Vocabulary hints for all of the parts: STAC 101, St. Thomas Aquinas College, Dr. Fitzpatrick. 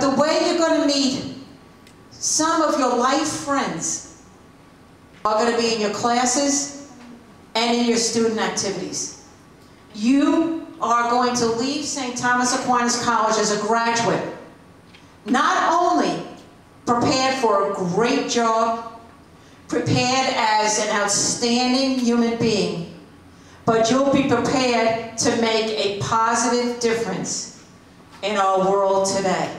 The way you're going to meet some of your life friends are going to be in your classes and in your student activities. You are going to leave St. Thomas Aquinas College as a graduate, not only prepared for a great job, prepared as an outstanding human being, but you'll be prepared to make a positive difference in our world today.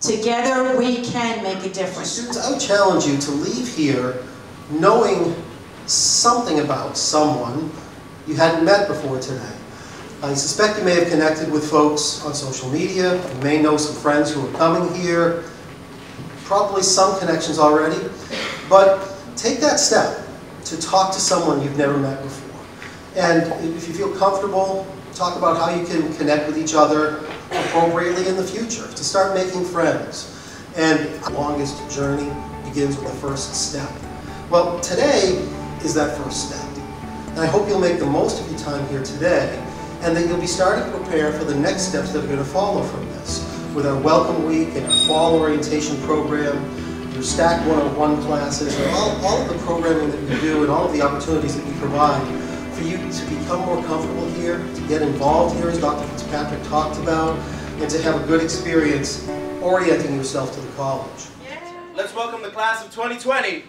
Together, we can make a difference. Students, I would challenge you to leave here knowing something about someone you hadn't met before today. I suspect you may have connected with folks on social media. You may know some friends who are coming here. Probably some connections already. But take that step to talk to someone you've never met before. And if you feel comfortable, talk about how you can connect with each other appropriately in the future, to start making friends. And the longest journey begins with the first step. Well, today is that first step. And I hope you'll make the most of your time here today, and that you'll be starting to prepare for the next steps that are going to follow from this, with our Welcome Week and our Fall Orientation Program, your STAC 101 classes, and all of the programming that we do and all of the opportunities that we provide for you to become more comfortable here, to get involved here, as Dr. Fitzpatrick talked about, and to have a good experience orienting yourself to the college. Yeah. Let's welcome the class of 2020.